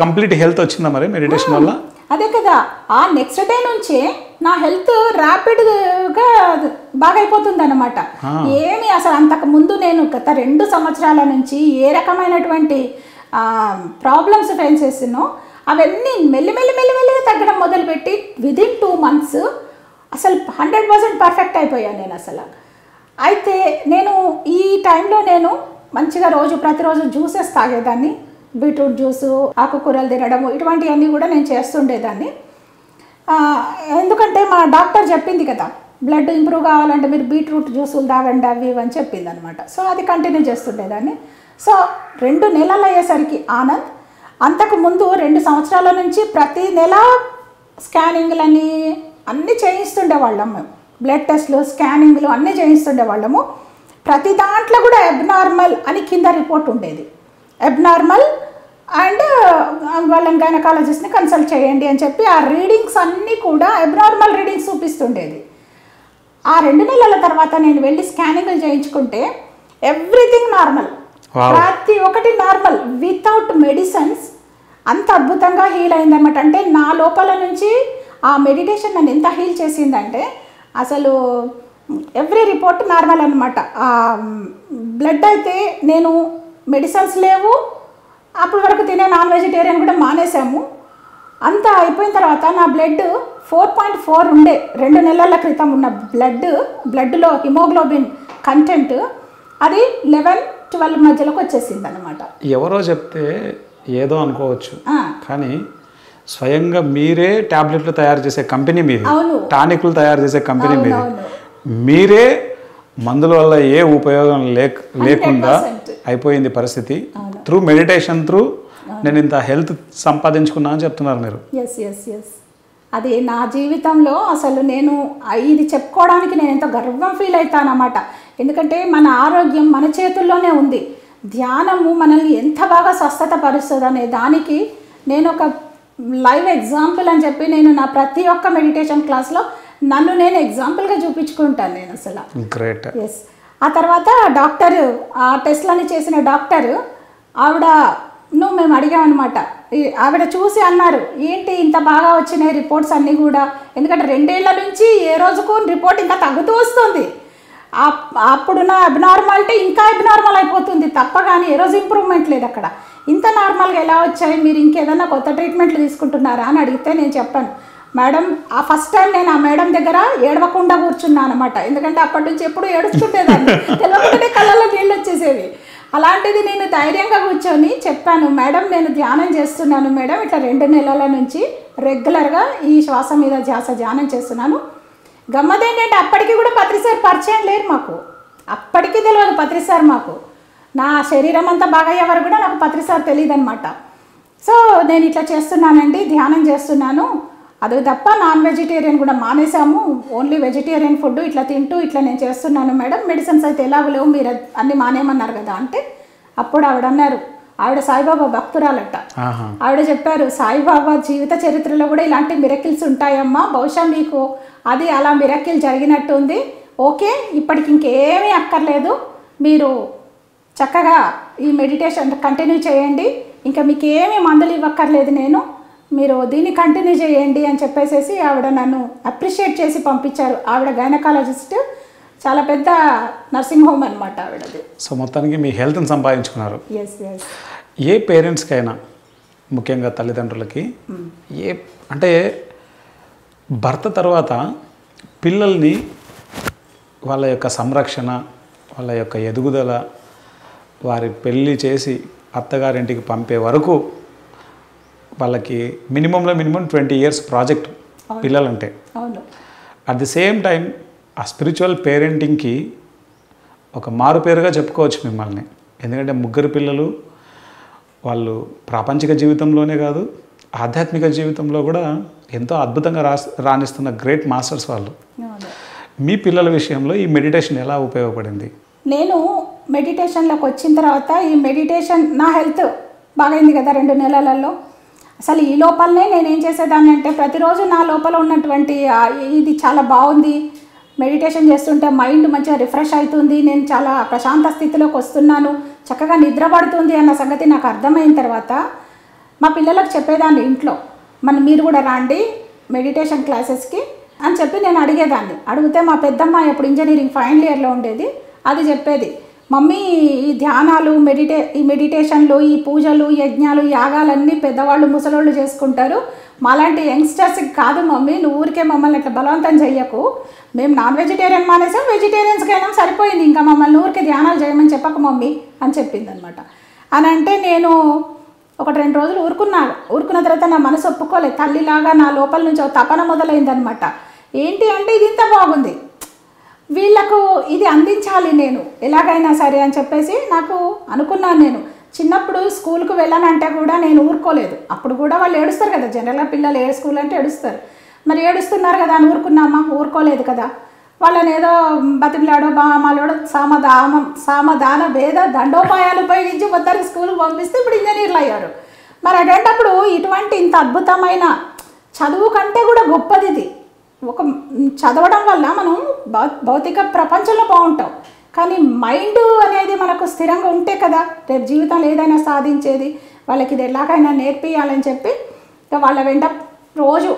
Complete health मरी meditation वाला అదే కదా ఆ నెక్స్ట్ డే నుంచే నా హెల్త్ రాపిడ్ గా బాగైపోతుందన్నమాట ఏమీ అసలు అంతక ముందు నేను గత 2 సంవత్సరాల నుంచి ఏ రకమైనటువంటి ప్రాబ్లమ్స్ ఫేస్ చేసినో అవన్నీ మెల్లిమెల్లిగా తగ్గడం మొదలుపెట్టి విత్ ఇన్ 2 మంత్స్ అసలు 100% పర్ఫెక్ట్ అయిపోయా నేను అసలు అయితే నేను ఈ టైం లో నేను మంచిగా రోజు ప్రతిరోజు జ్యూసెస్ తాగేదాన్ని बीट्रूट ज्यूस आकूकूरलु तिनडम इटुवंटिवन्नी कूडा नेनु चेस्तुंडेदान्नि एंदुकंटे मा डाक्टर चेप्पिंది कदा ब्लड इंप्रूव कावालंटे मीरु बीट्रूट ज्यूसुलु तागंडि अवि अनि चेप्पिंది अन्नमाट सो अदि कंटिन्यू चेस्तुंडेदान्नि सो 2 नेललु अय्येसरिकि आनंद अंतकु मुंदु 2 संवत्सराल नुंचि प्रति नेल स्कैनिंग्लनि अन्नी चेयिस्तुंडेवाल्लम ब्लड टेस्ट्लु स्कैनिंग्लु अन्नी चेयिस्तुंडेवाल्लमु प्रति दांट्लो कूडा अब्नार्मल अनि किंद रिपोर्ट उंडेदि అబ్నార్మల్ అండ్ వాళ్ళం గైనకాలజిస్ట్ ని కన్సల్ట్ చేయండి అని చెప్పి ఆ రీడింగ్స్ అన్ని కూడా అబ్నార్మల్ రీడింగ్స్ చూపిస్తుండేది ఆ 2 నెలల తర్వాత నేను వెళ్లి స్కానింగ్ చేయించుకుంటే ఎవ్రీథింగ్ నార్మల్ ప్రతి ఒక్కటి నార్మల్ వితౌట్ మెడిసిన్స్ అంత అద్భుతంగా హీల్ అయ్యిందన్నమాట అంటే నా లోపల నుంచి ఆ మెడిటేషన్ నన్ను ఎంత హీల్ చేసిందంటే అసలు ఎవ్రీ రిపోర్ట్ నార్మల్ అన్నమాట ఆ బ్లడ్ అయితే నేను మెడిసిన్స్ లేవు అప్పుడు వరకు తినే నాన్ వెజిటేరియన్ కూడా మానేసాము అంత అయిపోయిన తర్వాత నా బ్లడ్ 4.4 ఉండే 2 నెలల క్రితం ఉన్న బ్లడ్ లో హిమోగ్లోబిన్ కంటెంట్ అది 11-12 మధ్యలోకి వచ్చేసింది అన్నమాట ఎవరో చెప్తే ఏదో అనుకోవచ్చు కానీ స్వయంగా మీరే టాబ్లెట్లు తయారు చేసే కంపెనీ మీది టానిక్లు తయారు చేసే కంపెనీ మీది మీరే మందుల వల్ల ఏ ఉపయోగం లేకుండా అయిపోయింది పరిస్థితి త్రూ మెడిటేషన్ త్రూ నేను ఇంత హెల్త్ సంపాదించుకున్నా అని చెప్తున్నారు మీరు yes yes yes అది నా జీవితంలో అసలు నేను ఇది చెప్పుకోవడానికి నేను ఎంత గర్వం ఫీల్ అవుతాను అన్నమాట ఎందుకంటే మన ఆరోగ్యం మన చేతుల్లోనే ఉంది ధ్యానము మనల్ని ఎంత బాగా స్వస్థతపరుస్తుందనే దానికి నేను ఒక లైవ్ ఎగ్జాంపుల్ అని చెప్పి నేను నా ప్రతి ఒక్క మెడిటేషన్ క్లాస్ లో నన్ను నేను ఎగ్జాంపుల్ గా చూపించుకుంటాను నేను అసలు గ్రేట్ yes ఆ తర్వాత డాక్టర్ ఆ టెస్ట్లని చేసిన డాక్టర్ ఆవిడను మేము అడిగామన్నమాట ఆవిడ చూసి అన్నారు ఏంటి ఇంత బాగా వచ్చిన రిపోర్ట్స్ అన్నీ కూడా ఎందుకంటే 2 ఏళ్ల నుంచి ఏ రోజుకు రిపోర్ట్ ఇంకా తగ్గుతూ వస్తుంది అప్పుడు నా అబ్నార్మాలిటీ ఇంకా అబ్నార్మల్ అయిపోతుంది తప్ప కానీ ఏ రోజు ఇంప్రూవ్మెంట్ లేదు అక్కడ ఇంత నార్మల్ గా ఎలా వచ్చాయి మీరు ఇంకేదైనా కొత్త ట్రీట్మెంట్లు తీసుకుంటున్నారా అని అడిగితే నేను చెప్పాను మేడం ఆ ఫస్ట్ టైం నేను ఆ మేడం దగ్గర ఏడవకుండా కూర్చున్నాను అన్నమాట ఎందుకంటే అప్పటి నుంచి ఎప్పుడు ఏడుస్తుండేదాన్ని తెలియకుండానే కళ్ళల్లో నీళ్ళు వచ్చేసేవి అలాంటిది నేను ధైర్యంగా కూర్చొని చెప్పాను మేడం నేను ధ్యానం చేస్తున్నాను మేడం ఇట్లా 2 నెలల నుంచి రెగ్యులర్గా ఈ శ్వాస మీద ధ్యాస ధ్యానం చేస్తున్నాను గమ్మత్ ఏంటంటే అప్పటికి కూడా పత్రి సార్ పరిచయం లేరు మాకు అప్పటికి తెలియదు పత్రి సార్ మాకు నా శరీరం అంతా బాగా అయ్యేవారు కూడా నాకు పత్రి సార్ తెలియదు అనమాట సో నేను ఇట్లా చేస్తున్నానండి ధ్యానం చేస్తున్నాను అదే తప్ప నాన్ వెజిటేరియన్ కూడా మానేసాము ఓన్లీ వెజిటేరియన్ ఫుడ్ ఇట్లా తింటూ ఇట్లా నేను చేస్తున్నాను మేడం మెడిసిన్స్ అయితే ఎలాగో లేవు మీరు అన్ని మానేమన్నారు కదా అంటే అప్పుడు ఆవిడ అన్నారు ఆవిడ సాయిబాబా భక్తురాలట ఆవిడ చెప్పారు సాయిబాబా జీవిత చరిత్రలో కూడా ఇలాంటి మిరకిల్స్ ఉంటాయమ్మా బహుశా మీకు అది అలా మిరకిల్ జరిగినట్టు ఉంది ఓకే ఇప్పటికి ఇంకేమీ అక్కర్లేదు మీరు చక్కగా ఈ మెడిటేషన్ కంటిన్యూ చేయండి ఇంకా మీకు ఏమీ మందులు ఇవ్వక్కర్లేదు నేను మీరు దీన్ని కంటిన్యూ చేయండి అని చెప్పేసేసి ఆవిడ నన్ను అప్రిషియేట్ చేసి పంపించారు ఆవిడ గైనకాలజిస్ట్ చాలా పెద్ద నర్సింగ్ హోమ్ అన్నమాట ఆవిడది సో మొత్తానికి మీ హెల్త్ని సంపాదించుకున్నారు yes yes ఏ పేరెంట్స్కైనా ముఖ్యంగా తల్లిదండ్రులకి ఏ అంటే భర్త తర్వాత పిల్లల్ని వాళ్ళ యొక్క సంరక్షణ వాళ్ళ యొక్క ఎదుగుదల వారి పెళ్ళి చేసి అత్తగారింటికి పంపే వరకు వాళ్ళకి మినిమం 20 years ప్రాజెక్ట్ పిల్లలంటే అవును అట్ ది సేమ్ టైం ఆ స్పిరిచువల్ పేరెంటింగ్కి ఒక మారు పేరుగా చెప్పుకోవచ్చు మిమ్మల్ని ఎందుకంటే ముగ్గురు పిల్లలు వాళ్ళు ప్రాపంచిక జీవితంలోనే కాదు ఆధ్యాత్మిక జీవితంలో కూడా ఎంతో అద్భుతంగా రాణిస్తున్న గ్రేట్ మాస్టర్స్ వాళ్ళు మీ పిల్లల విషయంలో ఈ మెడిటేషన్ ఎలా ఉపయోగపడింది నేను మెడిటేషన్లోకి వచ్చిన తర్వాత ఈ మెడిటేషన్ నా హెల్త్ బాగైంది కదా 2 నెలలలో అసలు ఈ లోపలనే నేనేం చేసేదాన్ని అంటే ప్రతిరోజు నా లోపల ఉన్నటువంటి ఇది చాలా బాగుంది మెడిటేషన్ చేస్తుంటే మైండ్ మంచిగా రిఫ్రెష్ అవుతుంది నేను చాలా ప్రశాంత స్థితిలోకి వస్తున్నాను చక్కగా నిద్ర పడుతుంది అన్న సంగతి నాకు అర్థమైన తర్వాత మా పిల్లలకు చెప్పేదాన్ని ఇంట్లో మన మీరు కూడా రాండి మెడిటేషన్ క్లాసెస్ కి అని చెప్పి నేను అడిగేదాన్ని. అడిగితే మా పెద్దమ్మ ఇప్పుడు ఇంజనీరింగ్ ఫైనల్ ఇయర్ లో ఉండేది, అది చెప్పేది మమ్మీ ఈ ధ్యానాలు మెడిటేషన్లు ఈ పూజలు యజ్ఞాలు యాగాలన్నీ పెద్దవాళ్ళు ముసలోళ్ళు చేసుకుంటారు, మాలాంటి యంగ్స్టర్స్కి కాదు మమ్మీ, నువ్వు ఊరికే మమ్మల్ని అట్లా బలవంతం చెయ్యకు, మేము నాన్ వెజిటేరియన్ మానేసాం వెజిటేరియన్స్కి అయినా సరిపోయింది, ఇంకా మమ్మల్ని ఊరికే ధ్యానాలు చేయమని చెప్పక మమ్మీ అని చెప్పింది అనమాట. అని అంటే నేను ఒకటి రెండు రోజులు ఊరుకున్న తర్వాత నా మనసు ఒప్పుకోలేదు, తల్లిలాగా నా లోపల నుంచి ఒక తపన మొదలైందనమాట. ఏంటి అంటే ఇది ఇంత బాగుంది వీళ్ళకు ఇది అందించాలి నేను ఎలాగైనా సరే అని చెప్పేసి నాకు అనుకున్నాను. నేను చిన్నప్పుడు స్కూల్కు వెళ్ళానంటే కూడా నేను ఊరుకోలేదు, అప్పుడు కూడా వాళ్ళు ఏడుస్తారు కదా జనరల్గా పిల్లలు ఏ స్కూల్ అంటే ఏడుస్తారు, మరి ఏడుస్తున్నారు కదా అని ఊరుకున్నామా, ఊరుకోలేదు కదా. వాళ్ళని ఏదో బతిమిలాడో బామాలోడో సామధాన భేద దండోపాయాలు ఉపయోగించి మొత్తానికి స్కూల్కి పంపిస్తే ఇప్పుడు ఇంజనీర్లు అయ్యారు. మరి అదేంటప్పుడు ఇటువంటి ఇంత అద్భుతమైన చదువు కంటే కూడా గొప్పది ఇది. ఒక చదవడం వల్ల మనం భౌతిక ప్రపంచంలో బాగుంటాం, కానీ మైండ్ అనేది మనకు స్థిరంగా ఉంటే కదా రేపు జీవితంలో ఏదైనా సాధించేది. వాళ్ళకి ఇది ఎలాగైనా నేర్పియాలని చెప్పి వాళ్ళ వెంట రోజు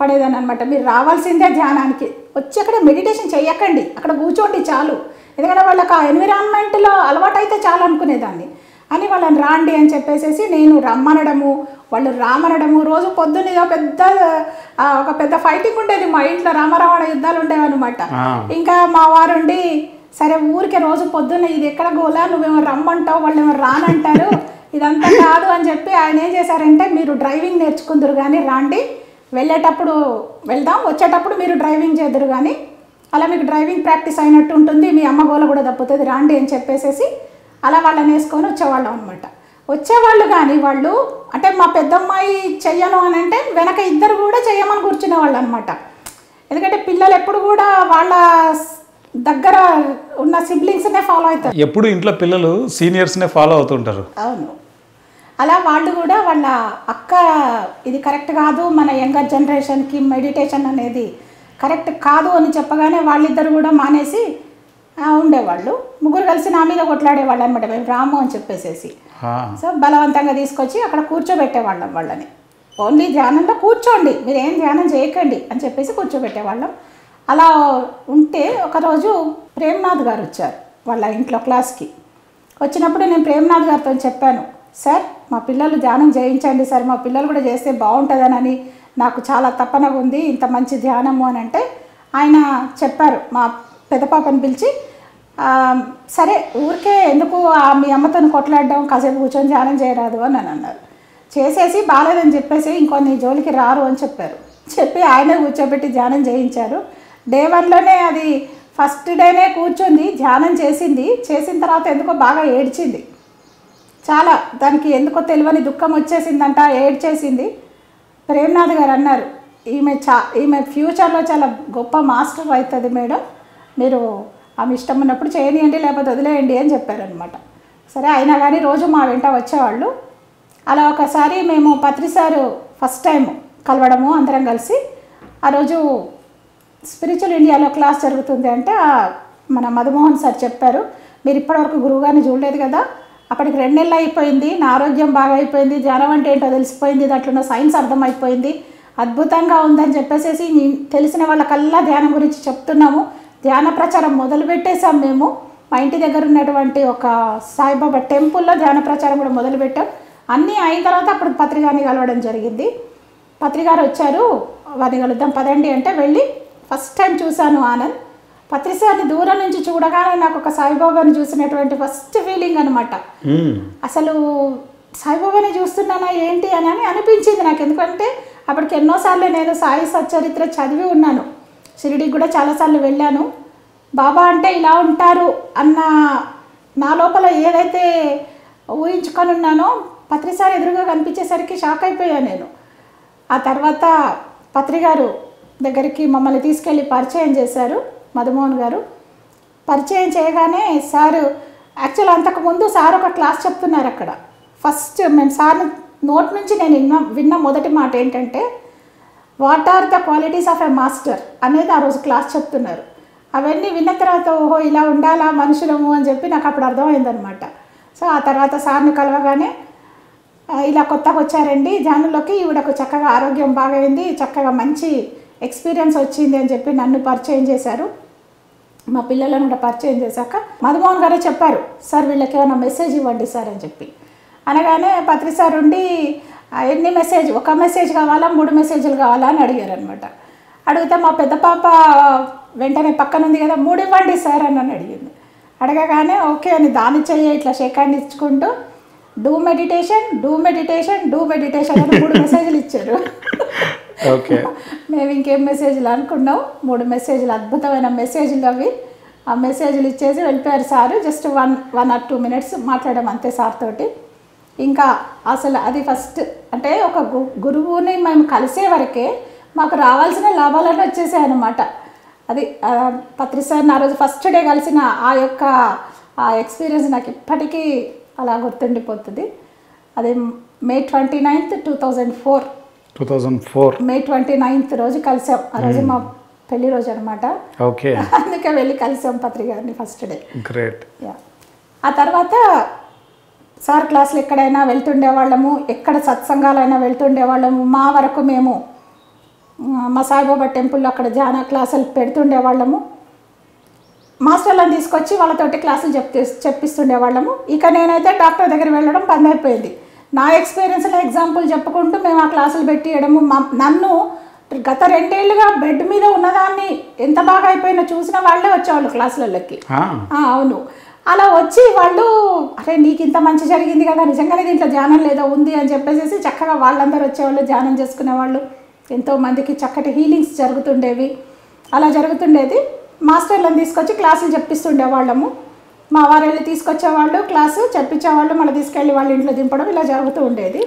పడేదాన్ని అనమాట. మీరు రావాల్సిందే ధ్యానానికి, వచ్చి అక్కడ మెడిటేషన్ చేయకండి అక్కడ కూర్చోండి చాలు, ఎందుకంటే వాళ్ళకి ఆ ఎన్విరాన్మెంట్లో అలవాటు అయితే చాలు అనుకునేదాన్ని. అని వాళ్ళని రాండి అని చెప్పేసి నేను రమ్మనడము వాళ్ళు రామనడము, రోజు పొద్దున్న ఒక పెద్ద ఫైటింగ్ ఉండేది మా ఇంట్లో, రామరావణ యుద్ధాలు ఉండేవన్నమాట. ఇంకా మా వారుండి సరే ఊరికే రోజు పొద్దున్న ఇది ఎక్కడ గోలా, నువ్వేమో రమ్మంటావు వాళ్ళు ఏమో రానంటారు, ఇదంతా కాదు అని చెప్పి ఆయన ఏం చేశారంటే మీరు డ్రైవింగ్ నేర్చుకుందరు కానీ రాండి, వెళ్ళేటప్పుడు వెళ్దాం వచ్చేటప్పుడు మీరు డ్రైవింగ్ చేద్దరు కానీ, అలా మీకు డ్రైవింగ్ ప్రాక్టీస్ అయినట్టు ఉంటుంది, మీ అమ్మ గోల కూడా తప్పుతుంది రాండి అని చెప్పేసి అలా వాళ్ళని వేసుకొని వచ్చేవాళ్ళం అనమాట. వచ్చేవాళ్ళు కానీ వాళ్ళు అంటే మా పెద్దమ్మాయి చెయ్యను అని అంటే వెనక ఇద్దరు కూడా చెయ్యమని కూర్చునేవాళ్ళు అనమాట. ఎందుకంటే పిల్లలు ఎప్పుడు కూడా వాళ్ళ దగ్గర ఉన్న సిబ్లింగ్స్నే ఫాలో అవుతారు, ఎప్పుడు ఇంట్లో పిల్లలు సీనియర్స్నే ఫాలో అవుతుంటారు. అవును, అలా వాళ్ళు కూడా వాళ్ళ అక్క ఇది కరెక్ట్ కాదు మన యంగర్ జనరేషన్కి మెడిటేషన్ అనేది కరెక్ట్ కాదు అని చెప్పగానే వాళ్ళిద్దరు కూడా మానేసి ఉండేవాళ్ళు. ముగ్గురు కలిసి నా మీద కొట్లాడేవాళ్ళు అనమాట, మేము రాము అని చెప్పేసి. సో బలవంతంగా తీసుకొచ్చి అక్కడ కూర్చోబెట్టేవాళ్ళం వాళ్ళని, ఓన్లీ ధ్యానంలో కూర్చోండి మీరేం ధ్యానం చేయకండి అని చెప్పేసి కూర్చోబెట్టేవాళ్ళం. అలా ఉంటే ఒకరోజు ప్రేమ్నాథ్ గారు వచ్చారు వాళ్ళ ఇంట్లో క్లాస్కి. వచ్చినప్పుడు నేను ప్రేమ్నాథ్ గారితో చెప్పాను, సార్ మా పిల్లలు ధ్యానం చేయించండి సార్, మా పిల్లలు కూడా చేస్తే బాగుంటుందనని నాకు చాలా తపనగా ఉంది ఇంత మంచి ధ్యానము అని అంటే, ఆయన చెప్పారు మా పెద్ద పాపని పిలిచి సరే ఊరికే ఎందుకు మీ అమ్మతో కొట్లాడడం కాసేపు కూర్చొని ధ్యానం చేయరాదు అని అన్నారు. చేసేసి బాలేదని చెప్పేసి ఇంకో నీ జోలికి రారు అని చెప్పారు, చెప్పి ఆయనే కూర్చోబెట్టి ధ్యానం చేయించారు. డే వన్లోనే అది ఫస్ట్ డేనే కూర్చుంది ధ్యానం చేసింది, చేసిన తర్వాత ఎందుకో బాగా ఏడ్చింది, చాలా దానికి ఎందుకో తెలియని దుఃఖం వచ్చేసిందంట ఏడ్చేసింది. ప్రేమ్నాథ్ గారు అన్నారు ఈమె ఫ్యూచర్లో చాలా గొప్ప మాస్టర్ అవుతుంది మేడం, మీరు ఆమె ఇష్టం ఉన్నప్పుడు చేయనియండి లేకపోతే వదిలేయండి అని చెప్పారనమాట. సరే అయినా కానీ రోజు మా వెంట వచ్చేవాళ్ళు. అలా ఒకసారి మేము పత్రి సారు ఫస్ట్ టైం కలవడము అందరం కలిసి, ఆ రోజు స్పిరిచువల్ ఇండియాలో క్లాస్ జరుగుతుంది అంటే మన మధుమోహన్ సార్ చెప్పారు మీరు ఇప్పటివరకు గురువుగారిని చూడలేదు కదా, అప్పటికి 2 నెలలు అయిపోయింది, నా ఆరోగ్యం బాగా అయిపోయింది, జ్వరం అంటే ఏంటో తెలిసిపోయింది, దాంట్లో సైన్స్ అర్థమైపోయింది, అద్భుతంగా ఉందని చెప్పేసి తెలిసిన వాళ్ళకల్లా ధ్యానం గురించి చెప్తున్నాము, ధ్యాన ప్రచారం మొదలు పెట్టేశాం మేము. మా ఇంటి దగ్గర ఉన్నటువంటి ఒక సాయిబాబా టెంపుల్లో ధ్యాన ప్రచారం కూడా మొదలుపెట్టాం. అన్నీ అయిన తర్వాత అప్పుడు పత్రికాని కలవడం జరిగింది. పత్రికారు వచ్చారు, వారిని కలుద్దాం పదండి అంటే వెళ్ళి ఫస్ట్ టైం చూశాను ఆనంద్. పత్రిసారిని దూరం నుంచి చూడగానే నాకు ఒక సాయిబాబాని చూసినటువంటి ఫస్ట్ ఫీలింగ్ అనమాట. అసలు సాయిబాబాని చూస్తున్నానా ఏంటి అని అనిపించింది నాకు, ఎందుకంటే అప్పటికి ఎన్నోసార్లు నేను సాయి సచ్చరిత్ర చదివి ఉన్నాను, షిరిడికి కూడా చాలాసార్లు వెళ్ళాను. బాబా అంటే ఇలా ఉంటారు అన్న నా లోపల ఏదైతే ఊహించుకొని ఉన్నానో పత్రిసారి ఎదురుగా కనిపించేసరికి షాక్ అయిపోయాను నేను. ఆ తర్వాత పత్రిగారు దగ్గరికి మమ్మల్ని తీసుకెళ్ళి పరిచయం చేశారు మధుమోహన్ గారు. పరిచయం చేయగానే సారు యాక్చువల్ అంతకుముందు సార్ ఒక క్లాస్ చెప్తున్నారు అక్కడ. ఫస్ట్ మేము సార్ నోట్ నుంచి నేను విన్న మొదటి మాట ఏంటంటే what are the qualities of a master అనేది ఆ రోజు క్లాస్ చెప్తున్నారు. అవన్నీ విన్న తర్వాత ఓహో ఇలా ఉండాలా మనుషులము అని చెప్పి నాకు అప్పుడు అర్థమైందనమాట. సో ఆ తర్వాత సార్ని కలవగానే ఇలా కొత్తగా వచ్చారండి ధ్యానంలోకి. ఈవిడకు చక్కగా ఆరోగ్యం బాగైంది, చక్కగా మంచి ఎక్స్పీరియన్స్ వచ్చింది అని చెప్పి నన్ను పరిచయం చేశారు. మా పిల్లలను కూడా పరిచయం చేశాక మధుమోహన్ గారే చెప్పారు, సార్ వీళ్ళకి ఏమైనా మెసేజ్ ఇవ్వండి సార్ అని చెప్పి అనగానే పత్రి సార్ ఉండి ఎన్ని మెసేజ్, ఒక మెసేజ్ కావాలా 3 మెసేజ్లు కావాలా అని అడిగారు అనమాట. అడిగితే మా పెద్ద పాప వెంటనే పక్కన ఉంది కదా, 3 ఇవ్వండి సార్ అని అడిగింది. అడగగానే ఓకే అని దాని చెయ్యి ఇట్లా షేక్ హ్యాండ్ ఇచ్చుకుంటూ do meditation do meditation do meditation అని 3 మెసేజ్లు ఇచ్చారు. మేము ఇంకేం మెసేజ్లు అనుకున్నాం, 3 మెసేజ్లు అద్భుతమైన మెసేజ్లు అవి. ఆ మెసేజ్లు ఇచ్చేసి వెళ్ళిపోయారు సార్. జస్ట్ 1 or 2 minutes మాట్లాడాం అంతే సార్ తోటి. ఇంకా అసలు అది ఫస్ట్ అంటే ఒక గురువుని మేము కలిసే వరకే మాకు రావాల్సిన లాభాలన్నీ వచ్చేసాయి అన్నమాట. అది పత్రి సార్ని ఆ రోజు ఫస్ట్ డే కలిసిన ఆ యొక్క ఆ ఎక్స్పీరియన్స్ నాకు ఇప్పటికీ అలా గుర్తుండిపోతుంది. అది May 29th, 2004 May 29th రోజు కలిసాం. ఆ రోజు మా పెళ్లి రోజు అనమాట. ఓకే, అందుకే వెళ్ళి కలిసాం పత్రి గారిని ఫస్ట్ డే. గ్రేట్. ఆ తర్వాత సార్ క్లాసులు ఎక్కడైనా వెళ్తుండేవాళ్ళము, ఎక్కడ సత్సంగాలైనా వెళ్తుండేవాళ్ళము. మా వరకు మేము మా సాయిబాబా టెంపుల్లో అక్కడ ధ్యాన క్లాసులు పెడుతుండేవాళ్ళము. మాస్టర్లను తీసుకొచ్చి వాళ్ళతోటి క్లాసులు చెప్పిస్తుండేవాళ్ళము. ఇక నేనైతే డాక్టర్ దగ్గర వెళ్ళడం బంద్ అయిపోయింది. నా ఎక్స్పీరియన్స్లో ఎగ్జాంపుల్ చెప్పుకుంటూ మేము ఆ క్లాసులు పెట్టియడము. నన్ను గత 2 ఏళ్ళుగా బెడ్ మీద ఉన్నదాన్ని ఎంత బాగా అయిపోయినా చూసిన వాళ్ళే వచ్చేవాళ్ళు క్లాసులలోకి. అవును, అలా వచ్చి వాళ్ళు అరే నీకు ఇంత మంచి జరిగింది కదా, నిజంగానే దీంట్లో ధ్యానం లేదో ఉంది అని చెప్పేసి చక్కగా వాళ్ళందరూ వచ్చేవాళ్ళు, ధ్యానం చేసుకునేవాళ్ళు. ఎంతోమందికి చక్కటి హీలింగ్స్ జరుగుతుండేవి. అలా జరుగుతుండేది. మాస్టర్లను తీసుకొచ్చి క్లాసులు చెప్పిస్తుండేవాళ్ళము. మా వారు వెళ్ళి తీసుకొచ్చేవాళ్ళు, క్లాసు చెప్పించేవాళ్ళు, మళ్ళీ తీసుకెళ్ళి వాళ్ళ ఇంట్లో దింపడం ఇలా జరుగుతూ ఉండేది.